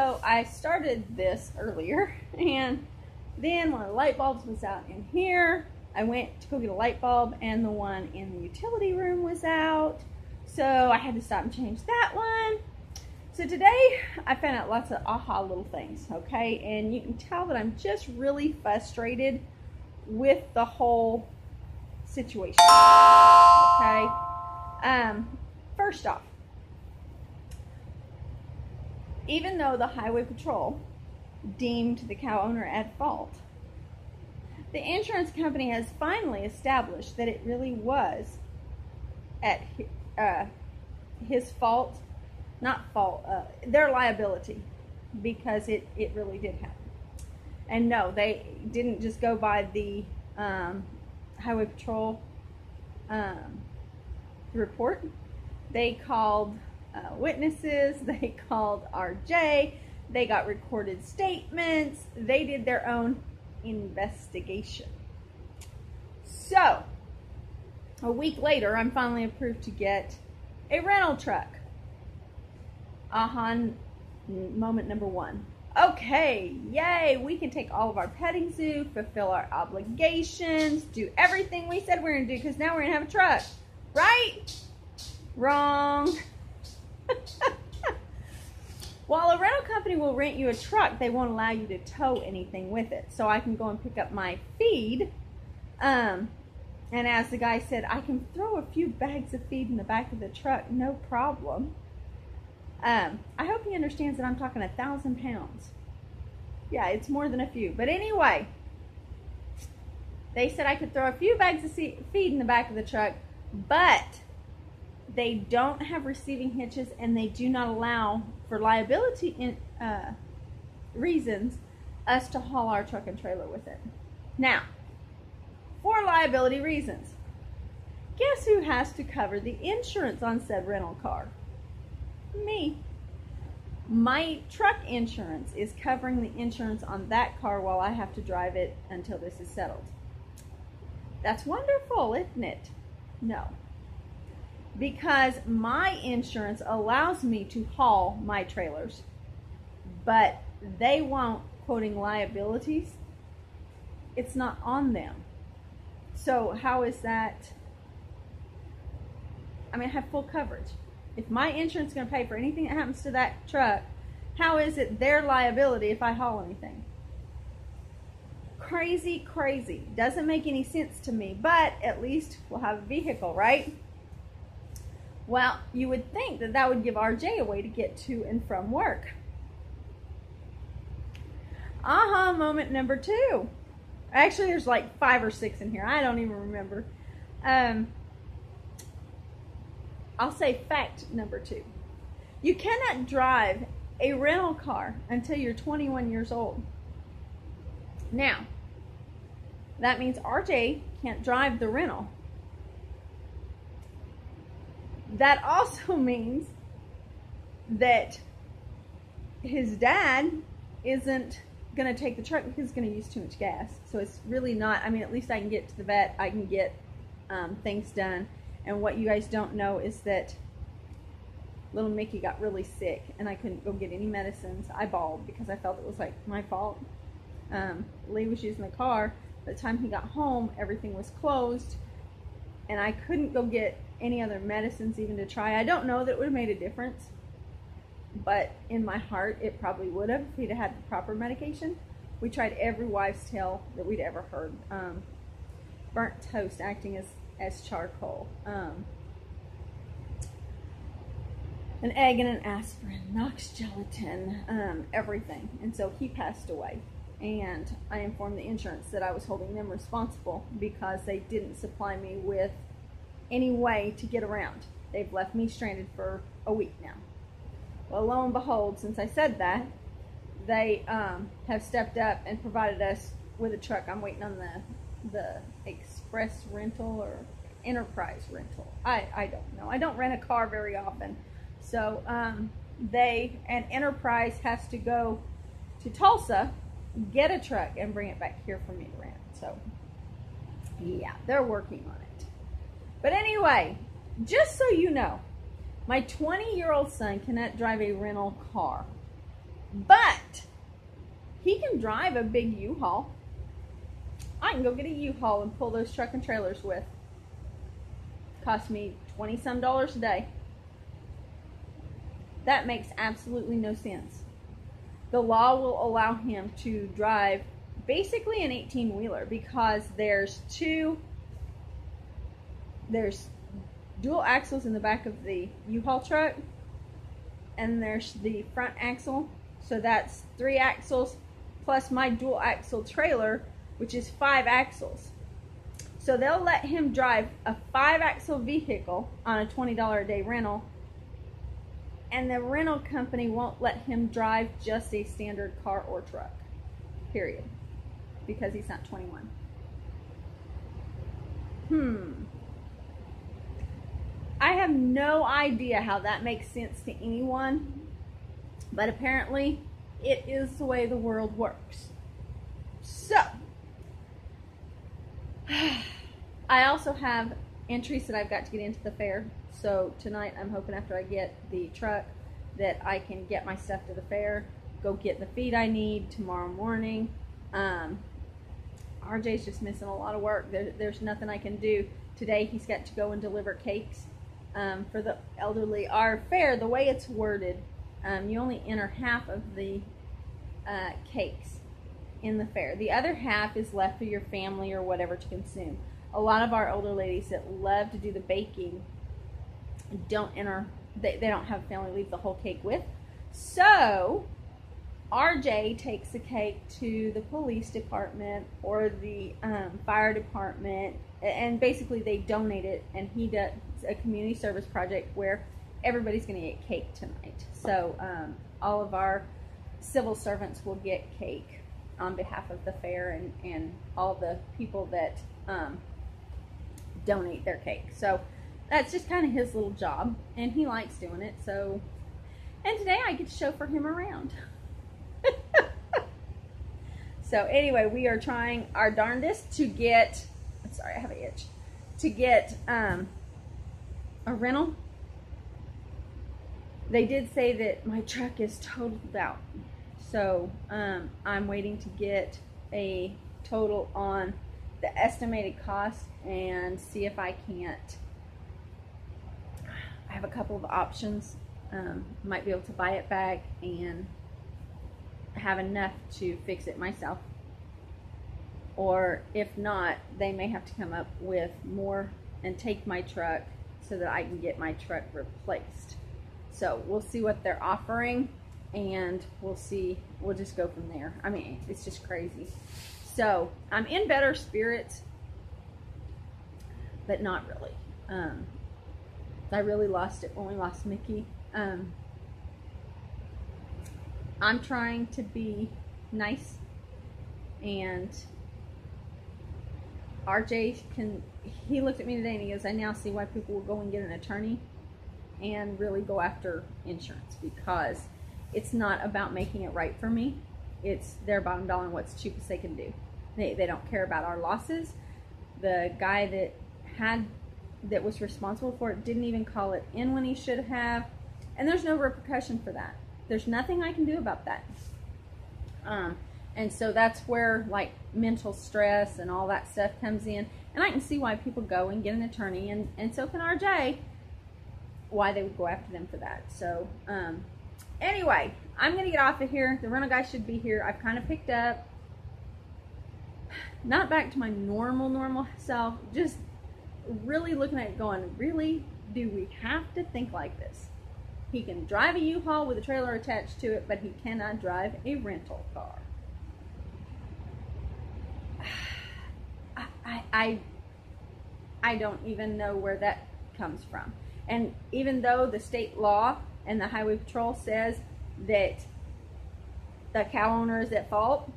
So I started this earlier, and then one of the light bulbs was out in here. I went to go get a light bulb, and the one in the utility room was out. So I had to stop and change that one. So today I found out lots of aha little things, okay? And you can tell that I'm just really frustrated with the whole situation, okay? First off, even though the Highway Patrol deemed the cow owner at fault, the insurance company has finally established that it really was at his fault, not fault, their liability, because it really did happen. And no, they didn't just go by the Highway Patrol report. They called witnesses, they called RJ, they got recorded statements, they did their own investigation. So a week later, I'm finally approved to get a rental truck. Aha moment number one. Okay, yay, we can take all of our petting zoo, fulfill our obligations, do everything we said we're gonna do, because now we're gonna have a truck, right? Wrong. While a rental company will rent you a truck, they won't allow you to tow anything with it. So I can go and pick up my feed. And as the guy said, I can throw a few bags of feed in the back of the truck, no problem. I hope he understands that I'm talking 1,000 pounds. Yeah, it's more than a few. But anyway, they said I could throw a few bags of feed in the back of the truck, but they don't have receiving hitches, and they do not allow, for liability reasons, us to haul our truck and trailer with it. Now, for liability reasons, guess who has to cover the insurance on said rental car? Me. My truck insurance is covering the insurance on that car while I have to drive it until this is settled. That's wonderful, isn't it? No. Because my insurance allows me to haul my trailers, but they won't, quoting liabilities, it's not on them. So how is that? I mean, I have full coverage. If my insurance is going to pay for anything that happens to that truck, how is it their liability if I haul anything? Crazy, crazy. Doesn't make any sense to me, but at least we'll have a vehicle, right? Well, you would think that that would give RJ a way to get to and from work. Aha, moment number two. Actually, there's like 5 or 6 in here. I don't even remember. I'll say fact number two. You cannot drive a rental car until you're 21 years old. Now, that means RJ can't drive the rental. That also means that his dad isn't going to take the truck because he's going to use too much gas. So it's really not, I mean, at least I can get to the vet, I can get things done. And what you guys don't know is that little Mickey got really sick and I couldn't go get any medicines. I bawled because I felt it was like my fault. Lee was using the car. By the time he got home, everything was closed and I couldn't go get any other medicines even to try. I don't know that it would have made a difference, but in my heart it probably would have if he'd had the proper medication. We tried every wives' tale that we'd ever heard. Burnt toast acting as charcoal, an egg and an aspirin, Knox gelatin, everything. And so he passed away, and I informed the insurance that I was holding them responsible because they didn't supply me with any way to get around. They've left me stranded for a week now. Well, lo and behold, since I said that, they have stepped up and provided us with a truck. I'm waiting on the express rental or enterprise rental. I don't know. I don't rent a car very often. So and Enterprise has to go to Tulsa, get a truck, and bring it back here for me to rent. So yeah, they're working on it. But anyway, just so you know, my 20-year-old son cannot drive a rental car. But he can drive a big U-Haul. I can go get a U-Haul and pull those truck and trailers with. Cost me $20-some a day. That makes absolutely no sense. The law will allow him to drive basically an 18-wheeler because there's dual axles in the back of the U-Haul truck, and there's the front axle, so that's 3 axles plus my dual axle trailer, which is 5 axles. So they'll let him drive a 5-axle vehicle on a $20 a day rental, and the rental company won't let him drive just a standard car or truck, period, because he's not 21. I have no idea how that makes sense to anyone, but apparently it is the way the world works. So, I also have entries that I've got to get into the fair. So tonight I'm hoping after I get the truck that I can get my stuff to the fair, go get the feed I need tomorrow morning. RJ's just missing a lot of work. There's nothing I can do. Today he's got to go and deliver cakes for the elderly. Our fair, the way it's worded, you only enter half of the cakes in the fair. The other half is left for your family or whatever to consume. A lot of our older ladies that love to do the baking don't enter, they don't have family leave the whole cake with. So RJ takes the cake to the police department or the fire department, and basically they donate it, and he does a community service project where everybody's going to get cake tonight. So all of our civil servants will get cake on behalf of the fair and all the people that donate their cake. So that's just kind of his little job, and he likes doing it. So, and today I get to chauffeur him around. So anyway, we are trying our darndest to get, I'm sorry, I have an itch, to get a rental. They did say that my truck is totaled out. So I'm waiting to get a total on the estimated cost and see if I can't. I have a couple of options. Might be able to buy it back and have enough to fix it myself, or if not, they may have to come up with more and take my truck so that I can get my truck replaced. So we'll see what they're offering, and we'll see, we'll just go from there. I mean, it's just crazy. So I'm in better spirits, but not really. I really lost it when we lost Mickey. I'm trying to be nice, and RJ can, he looked at me today and he goes, I now see why people will go and get an attorney and really go after insurance, because it's not about making it right for me. It's their bottom dollar and what's cheapest they can do. They don't care about our losses. The guy that was responsible for it didn't even call it in when he should have, and there's no repercussion for that. There's nothing I can do about that. And so that's where like mental stress and all that stuff comes in. And I can see why people go and get an attorney, and so can RJ, why they would go after them for that. So anyway, I'm going to get off of here. The rental guy should be here. I've kind of picked up, not back to my normal self, just really looking at it going, really, do we have to think like this? He can drive a U-Haul with a trailer attached to it, but he cannot drive a rental car. I don't even know where that comes from. And even though the state law and the highway patrol says that the cow owner is at fault,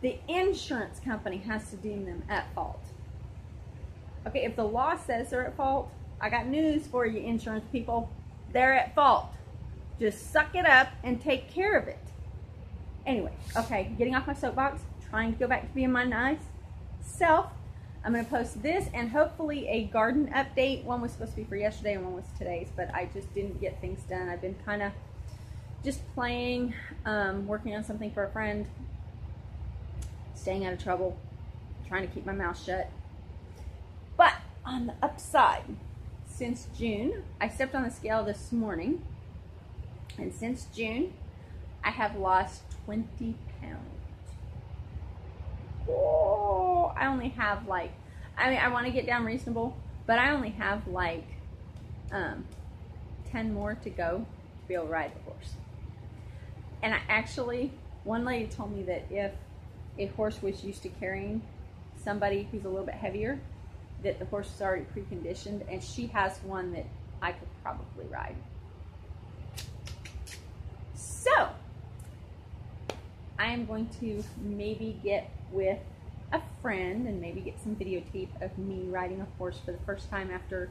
the insurance company has to deem them at fault. Okay, if the law says they're at fault, I got news for you, insurance people. They're at fault. Just suck it up and take care of it. Anyway, okay, getting off my soapbox, trying to go back to being my nice self. I'm going to post this and hopefully a garden update. One was supposed to be for yesterday and one was today's, but I just didn't get things done. I've been kind of just playing, working on something for a friend, staying out of trouble, trying to keep my mouth shut. But on the upside, since June, I stepped on the scale this morning, and since June, I have lost 20 pounds. Oh, I only have like, I mean, I want to get down reasonable, but I only have like 10 more to go to be able to ride the horse. And I actually, one lady told me that if a horse was used to carrying somebody who's a little bit heavier, that the horse is already preconditioned, and she has one that I could probably ride. So, I am going to maybe get with a friend and maybe get some videotape of me riding a horse for the first time after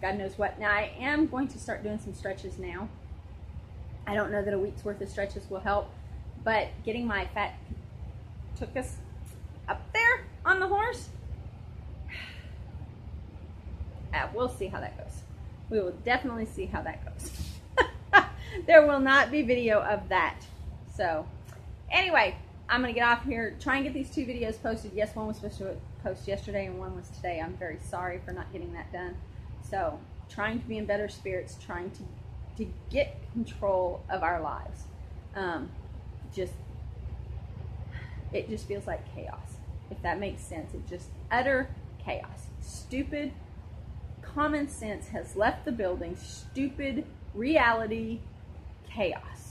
God knows what. Now, I am going to start doing some stretches now. I don't know that a week's worth of stretches will help, but getting my fat tuchus up there on the horse, we'll see how that goes. We will definitely see how that goes. There will not be video of that. So anyway, I'm going to get off here, try and get these two videos posted. Yes, one was supposed to post yesterday and one was today. I'm very sorry for not getting that done. So trying to be in better spirits, trying to get control of our lives. It just feels like chaos, if that makes sense. It just utter chaos. Stupid common sense has left the building. Stupid reality chaos.